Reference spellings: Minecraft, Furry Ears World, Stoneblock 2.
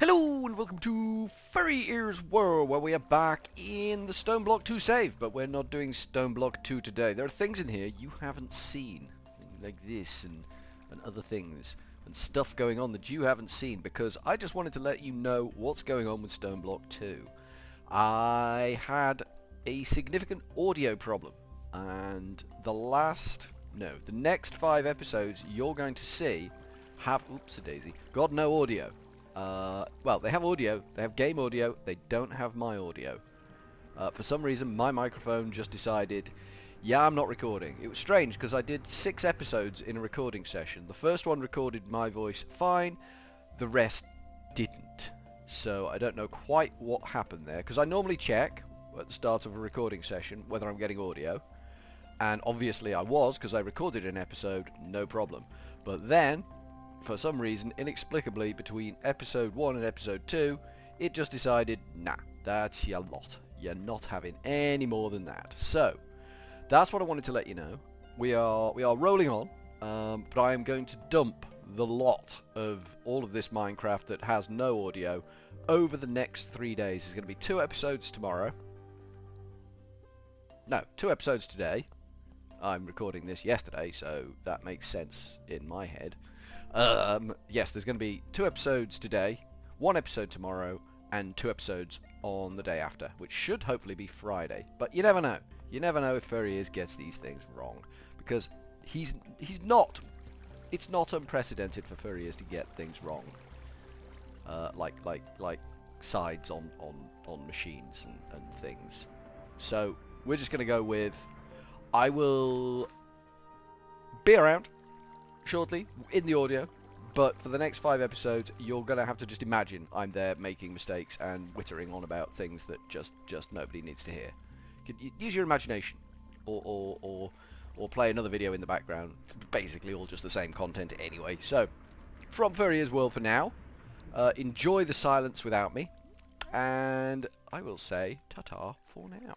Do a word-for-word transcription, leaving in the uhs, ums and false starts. Hello and welcome to Furry Ears World, where we are back in the Stoneblock two save, but we're not doing Stoneblock two today. There are things in here you haven't seen, like this and, and other things, and stuff going on that you haven't seen, because I just wanted to let you know what's going on with Stoneblock two. I had a significant audio problem, and the last, no, the next five episodes you're going to see have, oops-a-daisy, got no audio. Uh, well, they have audio, they have game audio, they don't have my audio. Uh, for some reason, my microphone just decided, yeah, I'm not recording. It was strange, because I did six episodes in a recording session. The first one recorded my voice fine, the rest didn't. So I don't know quite what happened there, because I normally check at the start of a recording session whether I'm getting audio. And obviously I was, because I recorded an episode, no problem. But then, for some reason, inexplicably, between episode one and episode two, it just decided, nah, that's your lot. You're not having any more than that. So, that's what I wanted to let you know. We are we are rolling on, um, but I am going to dump the lot of all of this Minecraft that has no audio over the next three days. There's going to be two episodes tomorrow. No, two episodes today. I'm recording this yesterday, so that makes sense in my head. Um, yes, there's going to be two episodes today, one episode tomorrow, and two episodes on the day after, which should hopefully be Friday. But you never know. You never know if Furry Ears gets these things wrong, because he's he's not. It's not unprecedented for Furry Ears to get things wrong, uh, like like like sides on on on machines and, and things. So we're just going to go with. I will be around shortly in the audio, but for the next five episodes you're gonna have to just imagine I'm there making mistakes and whittering on about things that just just nobody needs to hear. Use your imagination, or or or, or play another video in the background. It's basically all just the same content anyway. So from Furry Ears World for now, uh, enjoy the silence without me, and I will say ta-ta for now.